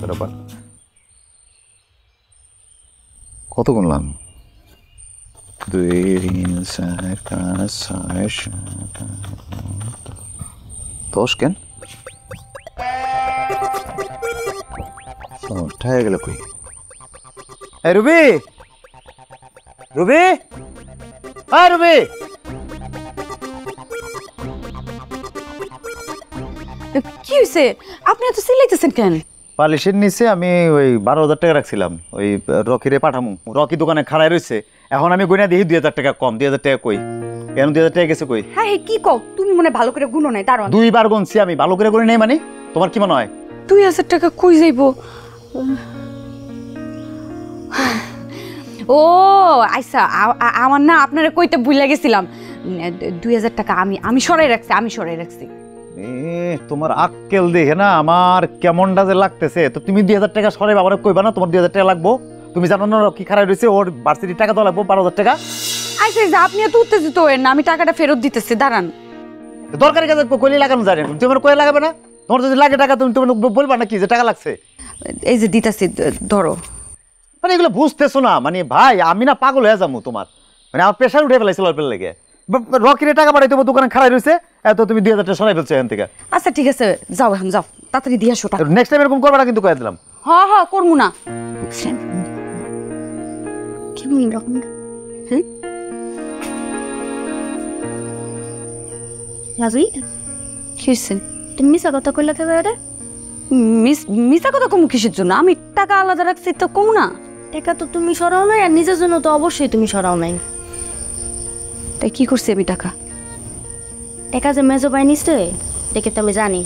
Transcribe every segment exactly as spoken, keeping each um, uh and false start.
চেষ্টা করো। বা কত গুনলাম? দুই তিন চার পাঁচ ছয় সাত আট দশ। কেন ঠায় গেল কই? এ রুবি, রুবি, হ্যাঁ রুবি, কি হয়েছে? আপনি এত সিলেক্টেছেন কেন? পালিশের নিচে আমি ওই বারো হাজার টাকা রাখছিলাম, ওই রকিরে পাঠামু, রকি দোকানে খাড়াই রয়েছে। এখন আমি গুনে দেখি দুই হাজার টাকা কম। দুই হাজার টাকা কই? কেন দুই হাজার টাকা গেছে কই? হ্যাঁ হ্যাঁ, কি কও তুমি? মনে ভালো করে গুনো নাই? দাঁড়ান, দুইবার গুনছি আমি, ভালো করে গুনে নাই মানে? তোমার কি মনে হয় দুই হাজার টাকা কই যাইবো? ও আচ্ছা, আমার না আপনারা কইতে ভুলে গেছিলাম, দুই হাজার টাকা আমি আমি সরাই রাখছি, আমি সরাই রাখছি। তোমার আক্কেল দেখে না আমার কেমনটা যে লাগতেছে। তো তুমি দুই হাজার টাকা সরে বাবার কইবা না তোমার দুই হাজার টাকা লাগবো? তুমি জানো না কি খারাপ রয়েছে ওর ভার্সিটির টাকা তো লাগবো বারো হাজার টাকা। আচ্ছা আপনি এত উত্তেজিত হয়েন না, আমি টাকাটা ফেরত দিতেছি, দাঁড়ান। দরকারি কাজে কইলে লাগানো যায় না, তুমি আমার কয়ে লাগাবে না? তোমার যদি লাগে টাকা তুমি তোমার বলবা না কি যে টাকা লাগছে? এই যে দিতেছি, ধরো। মানে এগুলো বুঝতেছো না মানে ভাই, আমি না পাগল হয়ে যাবো তোমার, মানে আমার প্রেশার উঠে ফেলাইছিল অল্পের লেগে। রকিরে টাকা পাঠাই তোমার দোকানে খারাপ রয়েছে, এত তুমি দুই হাজার টাকা সরাই ফেলছো এখান থেকে। আচ্ছা ঠিক আছে, যাও এখন যাও, তাড়াতাড়ি দিয়ে আসো। নেক্সট টাইম এরকম করবা না কিন্তু, কয়ে দিলাম। হ্যাঁ হ্যাঁ করবো না। কেমন এরকম? হ্যাঁ রাজি কিসেন তুমি মিশা কথা কইলা কেন? এটা মিস মিশা কথা কম কিসের জন্য? আমি টাকা আলাদা রাখছি তো কম না? টাকা তো তুমি সরাও নাই, আর নিজের জন্য তো অবশ্যই তুমি সরাও নাই। তাই কি করছি আমি? টাকা টাকা যে মেজো ভাই নিস দেখে তো আমি জানি।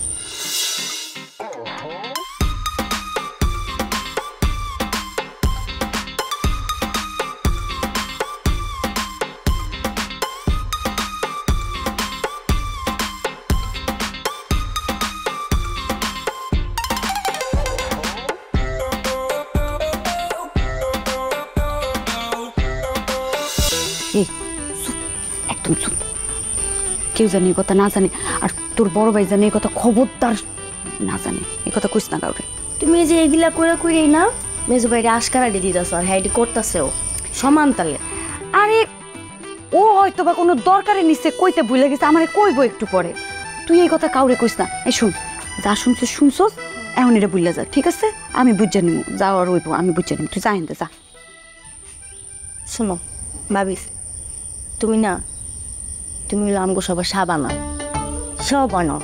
কেউ জানে এই কথা না জানে, আর তোর বড় ভাই জানে এই কথা, খবরদার না জানে এই কথা কইস না কাউরে। তুমি যে এগুলা কইরা কইরাই না মেজো ভাইরে আশকারা দিয়ে দিতেছ, আর হ্যাঁ এটি করতেছে ও সমান তালে। আরে ও হয়তো বা কোনো দরকারে নিচে কইতে ভুলে গেছে, আমারে কইবো একটু পরে। তুই এই কথা কাউরে কইস না। এই শুন, যা শুনছ শুনছস, এখন এটা বুঝলা যা, ঠিক আছে? আমি বুঝে নিব, যাও আর ওইব আমি বুঝে নিব, তুই যাইতে যা। শোনো ভাবিস তুমি না, তুমি হলো আমগো সবার সাবানা সাবানা।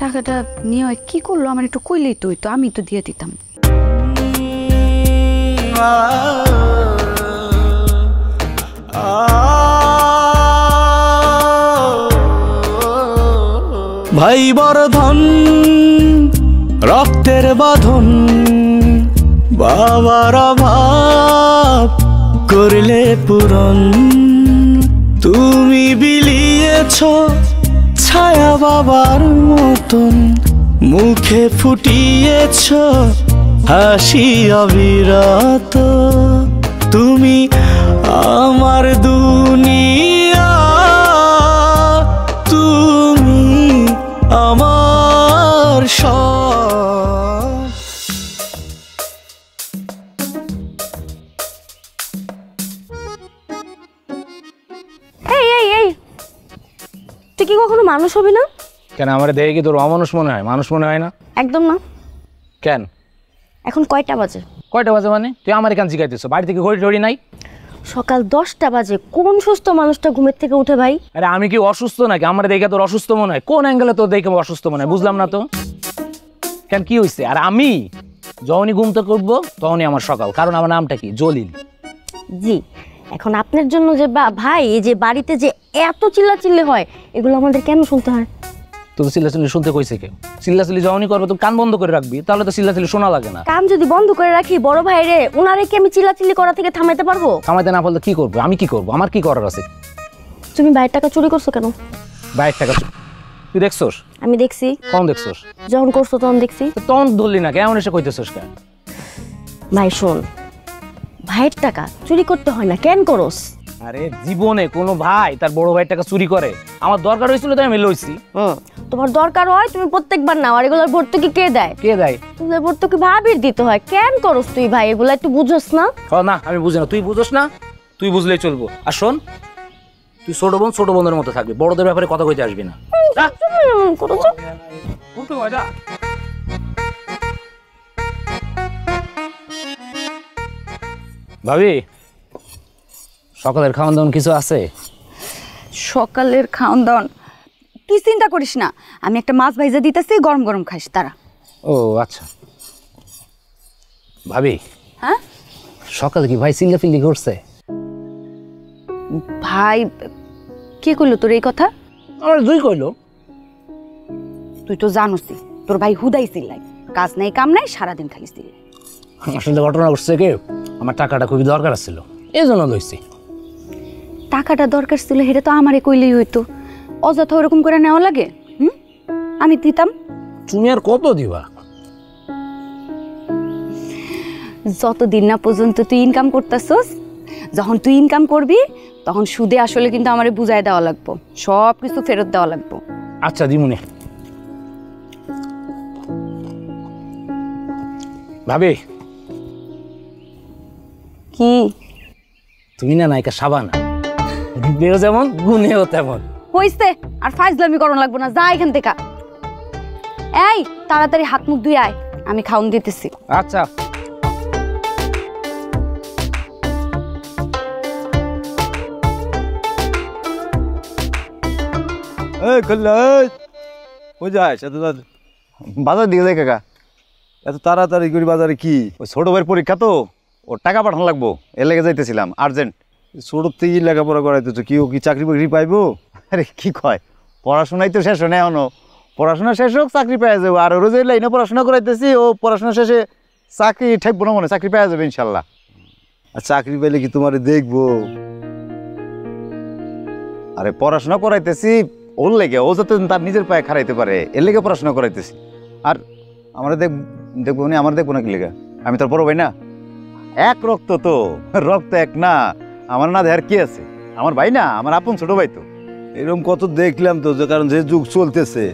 টাকাটা নিয়ে কি করলো আমার একটু কইলেই তুই তো, আমি তো দিয়ে দিতাম। ভাই বরধন রক্তের বাঁধন, বাবার অভাব করলে পূরণ, তুমি বিলিয়েছ ছায়া বাবার মতন, মুখে ফুটিয়েছ হাসি অবিরত, তুমি আমার দুনিয়া, তুমি আমার সব। তুই কি কখনো মানুষ হবি না? কেন আমার দেখে কি তোর অমানুষ মনে হয়? মানুষ মনে হয় না? একদম না। কেন? এখন কয়টা বাজে? কয়টা বাজে মানে? তুই আমার এখান জিগাইতেছ, বাড়ি থেকে ঘড়ি টড়ি নাই? সকাল দশটা বাজে, কোন সুস্থ মানুষটা ঘুমের থেকে উঠে ভাই? আরে আমি কি অসুস্থ নাকি? আমার দেখে তোর অসুস্থ মনে হয়? কোন অ্যাঙ্গেলে তোর দেখে অসুস্থ মনে হয় বুঝলাম না তো। কেন কি হয়েছে? আর আমি যখনই ঘুমতে করবো তখনই আমার সকাল, কারণ আমার নামটা কি? জলিল। জি এখন আপনার জন্য যে ভাই যে বাড়িতে যে এত চিল্লাচিল্লি হয় এগুলো আমাদের কেন শুনতে হয়? তো চিল্লাচিল্লি শুনতে কইছে কেউ? চিল্লাচিল্লি যখনই করবে তুমি কান বন্ধ করে রাখবি, তাহলে তো চিল্লাচিল্লি শোনা লাগে না। কান যদি বন্ধ করে রাখি বড় ভাই রে, ওনারে কি আমি চিল্লাচিল্লি করা থেকে থামাইতে পারবো? থামাইতে না পারলে কি করবো? আমি কি করবো? আমার কি করার আছে? তুমি ভাইয়ের টাকা চুরি করছো কেন? ভাইয়ের টাকা তুই দেখছোস? আমি দেখছি। কখন দেখছোস? যখন করছো তখন দেখছি। তখন ধরলি না কেমন এসে কইতেছোস কেন? ভাই শোন, ভাইয়ের টাকা চুরি করতে হয় না, কেন করস? আরে জীবনে কোনো ভাই তার বড় ভাইয়ের টাকা চুরি করে? আমার দরকার হয়েছিল তাই আমি লইছি। তোমার দরকার হয় তুমি প্রত্যেকবার নাও, আর এগুলোর ভর্তুকি কে দেয়? কে দেয়? এগুলোর ভর্তুকি ভাবির দিতে হয়। কেন করস তুই ভাই এগুলা, তুই বুঝোস না? না আমি বুঝি না, তুই বুঝোস না, তুই বুঝলেই চলবো। আর শোন, তুই ছোট বোন ছোট বোনের মতো থাকবি, বড়দের ব্যাপারে কথা কইতে আসবি না। ভাবি, সকালের খাওয়ান দাওয়ান কিছু আছে? সকালের খাওয়ান দাওয়ান তুই চিন্তা করিস না, আমি একটা মাছ ভাইজা দিতেছি, গরম গরম খাইস। তারা ও আচ্ছা। ভাবি হ্যাঁ, সকালে কি ভাই চিল্লাফিল্লি করছে? ভাই কে কইলো তোর এই কথা? আমার দুই কইলো। তুই তো জানোসই তোর ভাই হুদাই চিল্লাই, কাজ নাই কাম নাই, সারাদিন খালি চিল্লাই। আসলে ঘটনা ঘটছে কি, আমার টাকাটা খুবই দরকার ছিল, এইজন্য লইছি। টাকাটা দরকার ছিল হেরে তো আমারে কইলেই হইতো, অযথা ওরকম করে নেওয়া লাগে? হুম, আমি দিতাম। তুমি আর কত দিবা? যতদিন না পর্যন্ত তুই ইনকাম করতেছস, যখন তুই ইনকাম করবি তখন সুদে আসলে কিন্তু আমারে বুঝাই দেওয়া লাগবো, সব কিছু ফেরত দেওয়া লাগবো। আচ্ছা দিমুনে। ভাবি কি তুমি না নায়িকা সাবানা, দিব্যেও যেমন গুণেও তেমন। হইছে, আর ফাইজলামি করন লাগবো না, যা এখান থেকে। এই তাড়াতাড়ি হাত মুখ ধুই আয়, আমি খাওন দিতেছি। আচ্ছা। এই কল্লাজ ও যা, এত বাজার দিকে যাই কাকা, এত তাড়াতাড়ি করে বাজারে কি? ওই ছোট ভাইয়ের পরীক্ষা তো, ওর টাকা পাঠানো লাগবো, এর লেগে যাইতেছিলাম আর্জেন্ট। ছোট থেকে লেখাপড়া করাইতেছো কি, ও কি চাকরি বাকরি পাইবো? আরে কি কয়, পড়াশোনাই তো শেষ হয় না এখনো, পড়াশোনা শেষ হোক চাকরি পাওয়া যাবো। আর ওরও যে লাইনে পড়াশোনা করাইতেছি, ও পড়াশোনা শেষে চাকরি ঠেকবো না মনে, চাকরি পাওয়া যাবে ইনশাল্লাহ। আর চাকরি পেলে কি তোমার দেখবো? আরে পড়াশোনা করাইতেছি ওর লেগে, ও যাতে তার নিজের পায়ে খারাইতে পারে এর লেগে পড়াশোনা করাইতেছি। আর আমার দেখ দেখবো না, আমার দেখবো না কি লেগে? আমি তার বড় ভাই না, এক রক্ত তো, রক্ত এক না। আমার না দেখার কি আছে, আমার ভাই না, আমার আপন ছোট ভাই তো। এরকম কত দেখলাম তো, যে কারণ যে যুগ চলতেছে।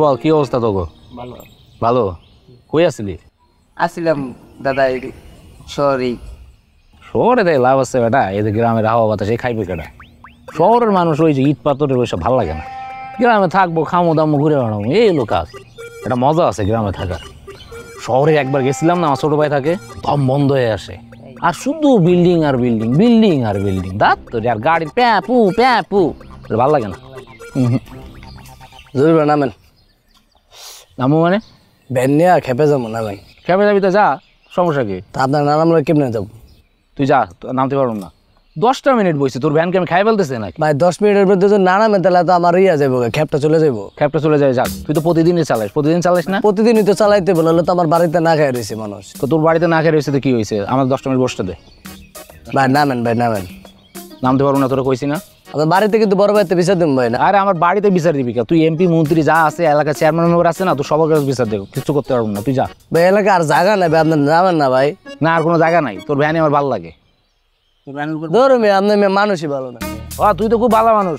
বল কি অবস্থা তো গো? ভালো ভালো। কই আসলি? আসিলাম দাদা শহরে। শহরে তাই লাভ আছে বেটা, এদের গ্রামের হাওয়া বাতাসে খাইবে কেটা? শহরের মানুষ ওই যে ইট পাথরের ওইসব ভালো লাগে না। গ্রামে থাকবো, খামো দামো, ঘুরে বেড়াবো, এই হলো কাজ। একটা মজা আছে গ্রামে থাকার। শহরে একবার গেছিলাম না, আমার ছোটো ভাই থাকে, দম বন্ধ হয়ে আসে, আর শুধু বিল্ডিং আর বিল্ডিং, বিল্ডিং আর বিল্ডিং, দাঁত তো আর গাড়ির প্যাঁ পু প্যাঁ পু, ভালো লাগে না। জরুরি নামেন। নামো মানে? ভ্যান নিয়ে আর খেপে যাবো। নামেন? খেপে যাবি তো যা, সমস্যা কি? তা আপনার না নামলে কেমনে যাবো? তুই যা, নামতে পারব না। দশটা মিনিট বসছি, তোর ভ্যানকে আমি খাই ফেলতেছে নাকি? ভাই দশ মিনিটের মধ্যে যদি না নামে তাহলে তো আমার ইয়া যাবো, খ্যাপটা চলে যাবো। খ্যাপটা চলে যায় যাক, তুই তো প্রতিদিনই চালাস। প্রতিদিন চালাস না? প্রতিদিনই তো চালাইতে বলে, হলে তো আমার বাড়িতে না খাই রয়েছে মানুষ। তো তোর বাড়িতে না খাই রয়েছে তো কী হয়েছে? আমার দশটা মিনিট বসতে দে। ভাই নামেন, ভাই নামেন। নামতে পারবো না তোরা কইছি না? আমার বাড়িতে কিন্তু বড় বাড়িতে বিচার দেবো ভাই। না আরে আমার বাড়িতে বিচার দিবি কে? তুই এমপি মন্ত্রী যা আছে, এলাকার চেয়ারম্যান মেম্বার আছে না, তুই সবার কাছে বিচার দেবো, কিছু করতে পারবো না। তুই যা ভাই, এলাকা আর জায়গা নাই ভাই, আপনার নামেন না ভাই। না আর কোনো জায়গা নাই, তোর ভ্যানে আমার ভালো লাগে। মানুষই ভালো না। তুই তো খুব ভালো মানুষ,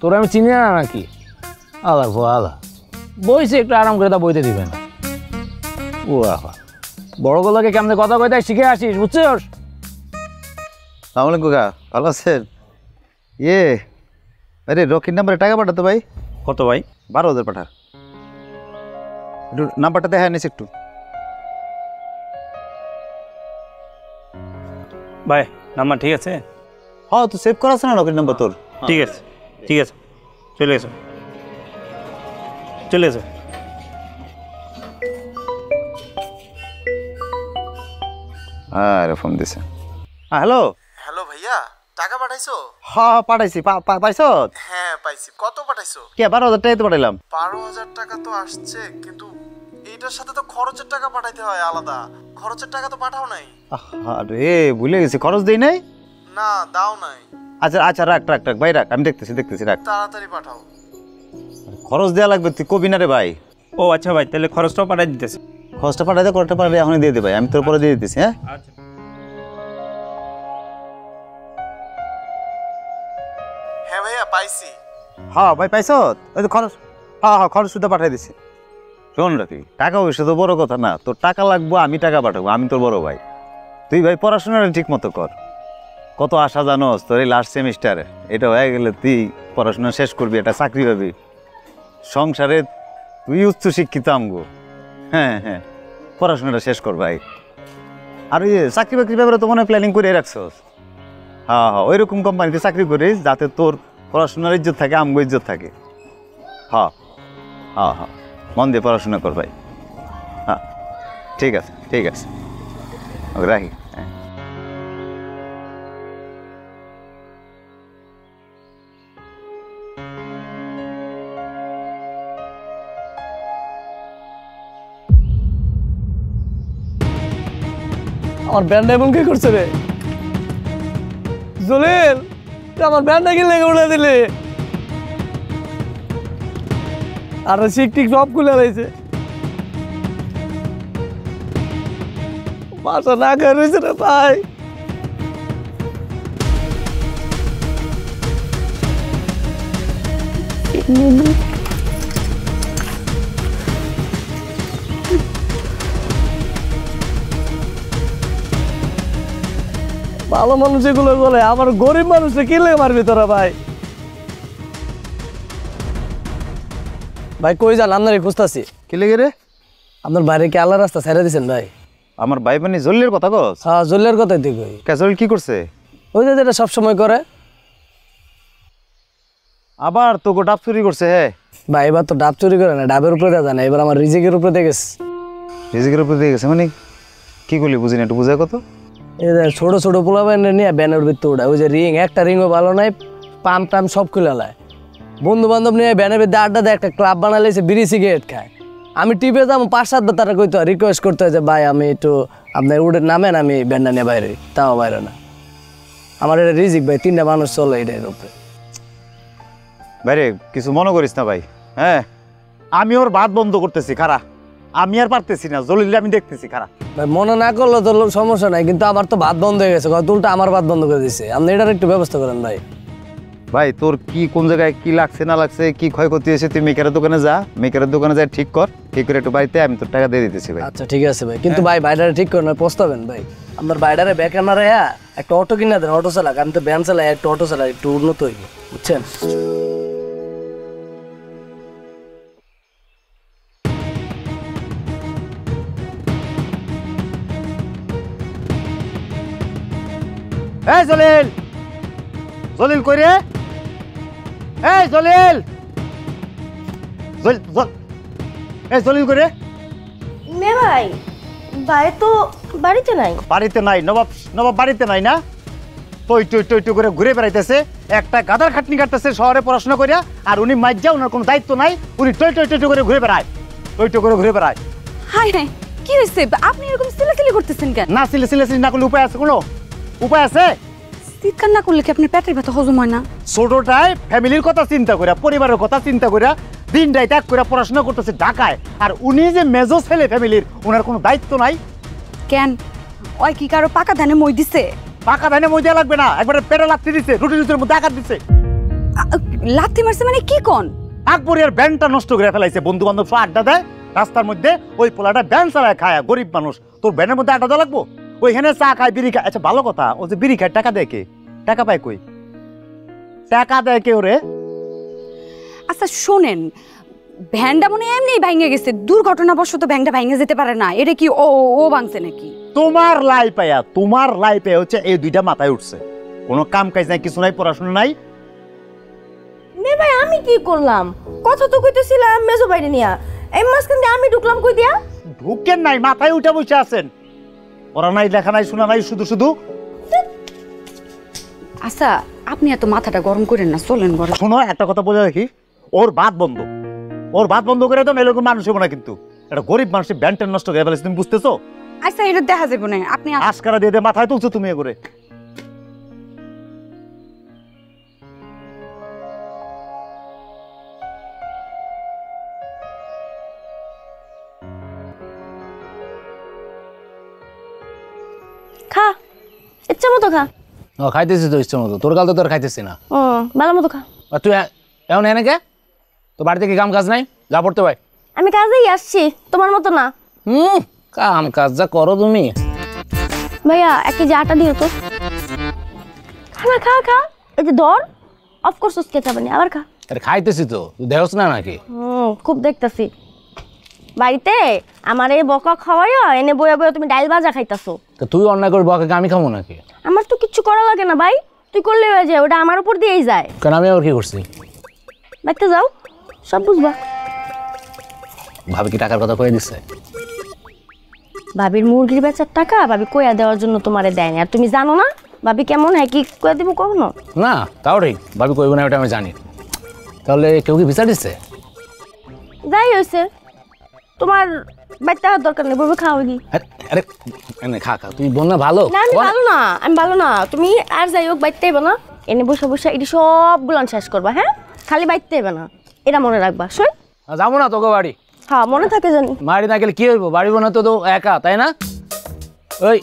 তোর আমি চিনি না নাকি? আলা আলা বইছে, একটু আরাম করে তা বইতে দিবে না। ও আহা, বড় গোলাকে কেমনে কথা কই তাই শিখে আসিস, বুঝছিস? সালাম আলাইকুম কাকা, ভালো আছেন? এ আরে রকির নাম্বারে টাকা পাঠাতো ভাই। কত ভাই? বারো হাজার পাঠা। একটু নাম্বারটা দেখা নিস একটু ভাই। নাম্বার ঠিক আছে? হ্যাঁ, তুই সেভ করাস না রকির নাম্বার তোর? ঠিক আছে ঠিক আছে, চলে এসো চলে এসো। আরে ফোন দিছে। হ্যালো হ্যালো ভাইয়া, টাকা পাঠাইছো? হ্যাঁ পাঠাইছি। পাইছো? হ্যাঁ পাইছি। কত পাঠাইছো? কে? বারো হাজার টাকা তো পাঠাইলাম। বারো হাজার টাকা তো আসছে, কিন্তু এইটার সাথে তো খরচের টাকা পাঠাইতে হয় আলাদা। খরচের টাকা তো পাঠাও নাই? আরে ভুলে গেছি, খরচ দেই নাই? না দাও নাই। আচ্ছা আচ্ছা রাখ রাখ রাখ ভাই, রাখ, আমি দেখতেছি দেখতেছি, রাখ, তাড়াতাড়ি পাঠাও। খরচ দেওয়া লাগবে, তুই কবি না রে ভাই। ও আচ্ছা ভাই, তাহলে খরচটাও পাঠাই দিতেছি। খরচটা পাঠাই দে, খরচটা পাঠালে এখনই দিয়ে দে ভাই, আমি তোর পরে দিয়ে দিতেছি। হ্যাঁ আচ্ছা। হ্যাঁ ভাইয়া পাইছি। হ্যাঁ ভাই পাইছ ওই তো খরচ। হ্যাঁ হ্যাঁ খরচ শুধু পাঠাই দিছি। শোন রাখি, টাকা পয়সা তো বড় কথা না, তোর টাকা লাগবো আমি টাকা পাঠাবো, আমি তোর বড় ভাই। তুই ভাই পড়াশোনাটা ঠিক মতো কর, কত আশা জানোস তোর এই লাস্ট সেমিস্টারে, এটা হয়ে গেলে তুই পড়াশোনা শেষ করবি, এটা চাকরি পাবি, সংসারে তুই উচ্চ শিক্ষিত আমগো। হ্যাঁ হ্যাঁ পড়াশোনাটা শেষ কর ভাই। আর ওই চাকরি বাকরির ব্যাপারে তো মনে হয় প্ল্যানিং করে রাখছস। হ্যাঁ হ্যাঁ ওই রকম কোম্পানিতে চাকরি করিস যাতে তোর পড়াশোনার ইজ্জত থাকে, আমগো ইজ্জত থাকে। হ্যাঁ হ্যাঁ হ্যাঁ মন দিয়ে পড়াশোনা কর ভাই। হ্যাঁ ঠিক আছে ঠিক আছে, ওকে রাখি। হ্যাঁ আমার ব্যান্ড এমন কি করছে রে জলিল, আমার ব্যান্ডটা কি লেগে উড়ে দিলি? আর শিকটিক সব খুলে রয়েছে, বাসা না খেয়ে রয়েছে রে ভাই। ভালো মানুষ এগুলো বলে, আমার গরিব মানুষে কিনলে মারবি তোরা ভাই। ভাই কই যান আপনার খুঁজতেছি। কি লেগে রে আপনার বাইরে কি আল্লাহ রাস্তা ছেড়ে দিচ্ছেন ভাই? আমার ভাই মানে জলিলের কথা কস? হ্যাঁ জলিলের কথাই তুই কই। জলিল কি করছে? ওই যে যেটা সবসময় করে, আবার তোকে ডাব চুরি করছে। হ্যাঁ ভাই এবার তো ডাব চুরি করে না, ডাবের উপরে দেওয়া যায় না, এবার আমার রিজিকের উপরে দিয়ে গেছে। রিজিকের উপরে দিয়ে গেছে মানে কি করলি বুঝি না, একটু বুঝায় কত। ছোট ছোট পোলা নিয়ে ব্যানার ভিত্তি উঠায়, ওই যে রিং একটা রিংও ভালো নাই, পাম টাম সব খুলে লায়, বন্ধু বান্ধব নিয়ে ব্যানার ভিত্তি আড্ডা দেয়, একটা ক্লাব বানালে সে বিড়ি সিগারেট খায়। আমি টিপে যাব পাঁচ সাতবার তারা কইতো রিকোয়েস্ট করতে হয় যে ভাই আমি একটু আপনার উঠে নামেন, আমি ব্যান্ডা নিয়ে বাইরে, তাও বাইরে না। আমার এটা রিজিক ভাই, তিনটা মানুষ চলে এটার উপরে। বাইরে কিছু মনে করিস না ভাই। হ্যাঁ আমি ওর বাদ বন্ধ করতেছি খারা, আমি আর পারতেছি না, জলিল আমি দেখতেছি খারা। ভাই মনে না করলে তো সমস্যা নাই, কিন্তু আমার তো ভাত বন্ধ হয়ে গেছে, তুলটা আমার ভাত বন্ধ করে দিচ্ছে, আপনি এটার একটু ব্যবস্থা করেন ভাই। ভাই তোর কি কোন জায়গায় কি লাগছে না লাগছে, কি ক্ষয়ক্ষতি হয়েছে, তুই মেকারের দোকানে যা, মেকারের দোকানে যা ঠিক কর, ঠিক করে একটু বাড়িতে আমি তোর টাকা দিয়ে দিতেছি ভাই। আচ্ছা ঠিক আছে ভাই, কিন্তু ভাই বাইরে ঠিক করে না পস্তাবেন ভাই। আপনার বাইরে বেকার না রে, একটা অটো কিনা দেন, অটো চালাক, আমি তো ভ্যান চালাই, একটা অটো চালাই একটু উন্নত হইব, বুঝছেন? এই জলিল, জলিল কই রে? এই জলিল, জল জল এই জলিল কই রে? মে ভাই ভাই তো বাড়িতে নাই। বাড়িতে নাই? নবাব নবাব বাড়িতে নাই না, টই টই টই টই করে ঘুরে বেড়াইতেছে, একটা গাদার খাটনি কাটতেছে শহরে পড়াশোনা করিয়া, আর উনি মাইজ্জা, ওনার কোনো দায়িত্ব নাই, উনি টই টই টই করে ঘুরে বেড়ায়, টই টই করে ঘুরে বেড়ায়। হাই হাই কি হইছে, আপনি এরকম সিলেসিলি করতেছেন কেন? না সিলেসিলি না করলে উপায় আছে? কোনো উপায় আছে? চিৎকার না করলে কি আপনার পেটের ব্যথা হজম হয় না? ছোটটায় ফ্যামিলির কথা চিন্তা করে, পরিবারের কথা চিন্তা করে দিনটাই ত্যাগ করে পড়াশোনা করতেছে ঢাকায়, আর উনি যে মেজো ছেলে ফ্যামিলির, ওনার কোনো দায়িত্ব নাই কেন? ওই কি কারো পাকা ধানে মই দিছে? পাকা ধানে মই দেওয়া লাগবে না, একবারে পেটে লাথি দিছে, রুটি রুটির মধ্যে আঘাত দিছে। লাথি মারছে মানে কি কোন? আকবরিয়ার ব্যান্ডটা নষ্ট করে ফেলাইছে, বন্ধু বান্ধব সব আড্ডা দেয় রাস্তার মধ্যে, ওই পোলাটা ব্যান্ড চালায় খায়, গরিব মানুষ, তোর ব্যানের মধ্যে আড্ডা দেওয়া লাগবো? ওইখানে চা খায় বিড়ি খায়। আচ্ছা ভালো কথা, ও যে বিড়ি খায় টাকা দেয় কে? টাকা পায় কই? টাকা দেয় কে ওরে? আচ্ছা শোনেন, ভ্যানটা মনে এমনি ভাঙে গেছে, দুর্ঘটনাবশত ভ্যানটা ভাঙে যেতে পারে না, এটা কি ও ও ভাঙছে নাকি? তোমার লাই পায়া, তোমার লাই পায়া হচ্ছে এই দুইটা মাথায় উঠছে, কোনো কাম কাজ নাই, কিছু নাই, পড়াশোনা নাই। মে ভাই আমি কি করলাম? কথা তো কইতেছিলাম মেজো বাইরে নিয়া, এই মাসখান দিয়ে আমি ঢুকলাম কই দিয়া? ঢুকেন নাই, মাথায় উঠে বসে আছেন, ওরা নাই, লেখা নাই, শোনা নাই, শুধু শুধু। আচ্ছা আপনি এত মাথাটা গরম করেন না, চলেন ঘরে। শোনো একটা কথা বলে রাখি, ওর বাদ বন্ধ, ওর বাদ বন্ধ করে দাও, এরকম মানুষ হবে না, কিন্তু একটা গরিব মানুষের ব্যান্ডটা নষ্ট করে ফেলেছে, তুমি বুঝতেছো? আচ্ছা এটা দেখা যাবে না, আপনি আজকারা দিয়ে দিয়ে মাথায় তুলছো তুমি করে। খা, ইচ্ছা মতো খা। ও খাইতেছিস তো ইচ্ছা মতো, তোর গাল তো তোর খাইতেছি না। ও ভালো মতো খা। আর তুই এমন এনে কে? তো বাড়িতে কি কাম কাজ নাই? যা পড়তে ভাই। আমি কাজেই আসছি, তোমার মতো না। হুম, কাম কাজ যা করো তুমি। ভাইয়া এক কেজি আটা দিও তো। খাবার খা খা, এই যে ধর, অফ কোর্স কে খাবে না, আবার খা। আরে খাইতেছি তো, তুই দেখছ না নাকি? হুম, খুব দেখতাছি। বাড়িতে আমার এই বকা খাওয়াইও, এনে বইয়া বইয়া তুমি ডাল ভাজা খাইতাছো। তো তুই অন্যায় করে বকা আমি খাবো নাকি? আমার তো কিচ্ছু করা লাগে না ভাই, তুই করলে হয়ে যায়, ওটা আমার উপর দিয়েই যায়। কেন আমি আবার কি করছি? দেখতে যাও, সব বুঝবা। ভাবি কি টাকার কথা কয়ে দিচ্ছে? ভাবির মুরগির বেচার টাকা ভাবি কয়া দেওয়ার জন্য তোমারে দেয় না। আর তুমি জানো না ভাবি কেমন, হ্যাঁ কি কয়ে দেবো কখনো না? তাও ঠিক, ভাবি কইব না ওটা আমি জানি। তাহলে কেউ কি বিচার দিচ্ছে? যাই হয়েছে, তোমার বাচ্চা দরকার নেই, বলবে খাওয়া কি। আরে খা খা, তুই বল না ভালো। না আমি ভালো না, আমি ভালো না। তুমি আর যাই হোক বাইতে যাবে না, এনে বসে বসে এটি সবগুলো শেষ করবা। হ্যাঁ খালি বাইতে যাবে না, এটা মনে রাখবা। শোন যাবো না তোকে বাড়ি। হ্যাঁ মনে থাকে জানি। বাড়ি না গেলে কি হইব? বাড়ি বোনা তো তো একা, তাই না? ওই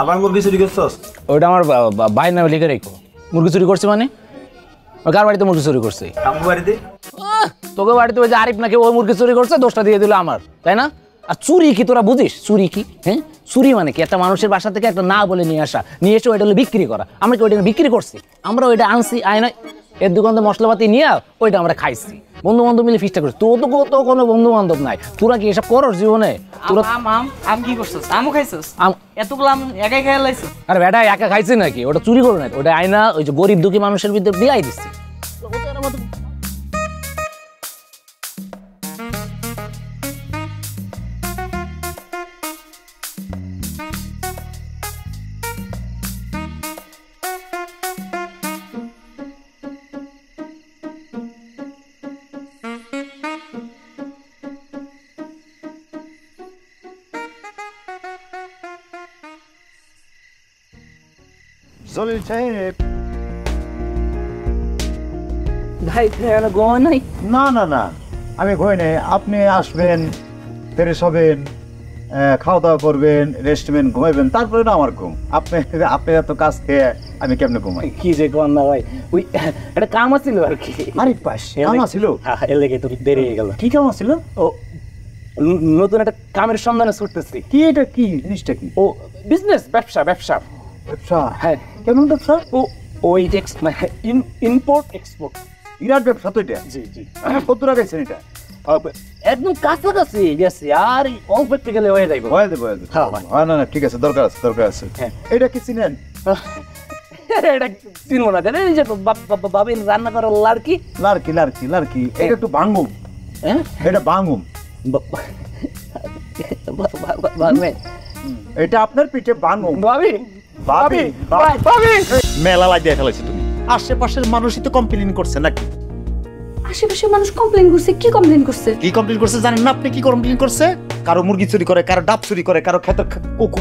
আবার মুরগি চুরি করছস? ওইটা আমার ভাই নামে লিখে রেখো। মুরগি চুরি করছি মানে? কার বাড়িতে মুরগি চুরি করছি? আমার বাড়িতে। তোকে বাড়িতে ওই যে আরিফ নাকি ওই মুরগি চুরি করছে, দোষটা দিয়ে দিল আমার, তাই না? আর চুরি কি তোরা বুঝিস? চুরি কি? হ্যাঁ চুরি মানে কি? একটা মানুষের বাসা থেকে একটা না বলে নিয়ে আসা, নিয়ে এসে ওইটা হলো বিক্রি করা। আমরা কি ওইটা বিক্রি করছি? আমরা ওইটা আনছি আয়না এর দোকানে মশলাপাতি নিয়ে ওইটা আমরা খাইছি, বন্ধু বান্ধব মিলে ফিস্টা করছি। তো তো তো কোনো বন্ধু বান্ধব নাই। তোরা কি এসব করস জীবনে? তোরা আম আম আম কি করছস? আমও খাইছস? আম এতগুলো আম একাই খেয়ে লাইছস? আরে ব্যাটা একা খাইছি নাকি? ওটা চুরি করো না, ওটা আয়না ওই যে গরিব দুঃখী মানুষের ভিতর বিলাই দিছি। জলিল সাহেব ভাই ঘুমায় নাই? না না না আমি ঘুমাই নাই। আপনি আসবেন, ফ্রেশ হবেন, খাওয়া দাওয়া করবেন, রেস্টমেন্ট ঘুমাইবেন, তারপরে না আমার ঘুম। আপনি আপনি এত কাজ খেয়ে আমি কেমনে ঘুমাই? কি যে ঘুম না ভাই, ওই একটা কাম আছিল আর কি। আরে পাশে কাম আছিল, এর লেগে তো দেরি হয়ে গেল। কি কাম আছিল? ও নতুন একটা কামের সন্ধানে ছুটতেছি। কি এটা? কি জিনিসটা কি? ও বিজনেস, ব্যবসা। ব্যবসা ব্যবসা? হ্যাঁ। কেমন ব্যবসা? ও ওই ইম্পোর্ট এক্সপোর্ট, বিরাট ব্যবসা তো এটা। জি জি। কত টাকা গেছেন এটা? একদম কাছাকাছি গেছে, আর অল্প একটু গেলে হয়ে যাবে। হয়ে যাবে হয়ে যাবে। হ্যাঁ না না ঠিক আছে, দরকার আছে দরকার আছে। হ্যাঁ এটা কি চিনেন? এটা চিনবো না কেন? এই যে বাবা রান্না করার লাড়কি লাড়কি লাড়কি লাড়কি, এটা একটু বাঙ্গুম। হ্যাঁ এটা বাঙ্গুম। এটা আপনার পিঠে বাঙ্গুম। ভাবি ভাবি ভাবি মেলা লাগিয়ে ফেলেছি তুমি। আশেপাশের মানুষই তো কমপ্লেইন করছে নাকি? আশেপাশের মানুষ কমপ্লেইন করছে? কি কমপ্লেইন করছে? কি কমপ্লেইন করছে জানেন না আপনি? কি কমপ্লেইন করছে? কারো মুরগি চুরি করে, কারো ডাব চুরি করে, কারো ক্ষেত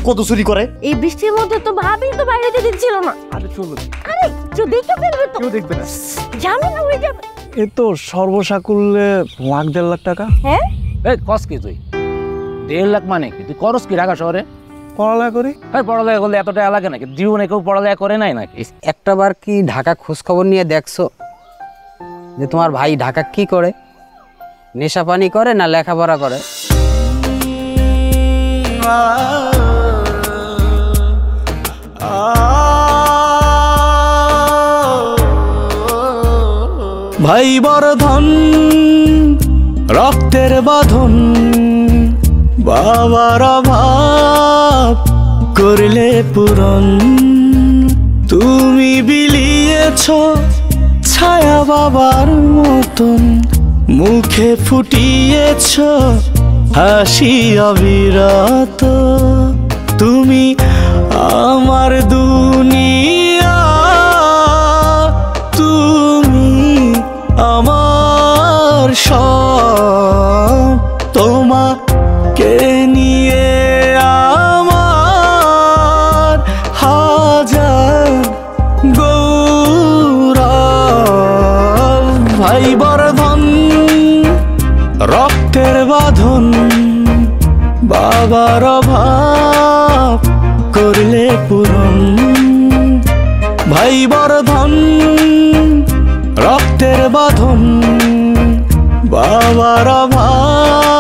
কত চুরি করে। এই বৃষ্টির মধ্যে তো ভাবি তো বাইরে যেতে দিছিল না। আরে চলো। আরে তুই দেখতে পারবে তো? তুই দেখবে না, জানি না হয়ে যাবে। এ তো সর্বসাকুল্যে লাখ দেড় লাখ টাকা। হ্যাঁ এই কস কি তুই? দেড় লাখ মানে কি? তুই করস কি ঢাকা শহরে? পড়ালেখা করি। ভাই পড়ালেখা করলে এতটা লাগে নাকি? জীবনে কেউ পড়ালেখা করে নাই নাকি? একটা বার কি ঢাকা খোঁজ খবর নিয়ে দেখছো যে তোমার ভাই ঢাকা কি করে? নেশা পানি করে না লেখাপড়া করে? ভাই বড় ধন রক্তের বাঁধন, বাবার অভাব করলে পূরণ। তুমি বিলিয়েছ ছায়া বাবার মতন, মুখে ফুটিয়েছ হাসি অবিরত। তুমি আমার দুনিয়া, তুমি আমার সব, তোমা কে নিয়ে আমার হাজার গৌরব। ভাই বরধন রক্তের বাঁধন, বাবার অভাব করলে পূরণ ভাই বরধন রক্তের বাঁধন বাবার ভাই।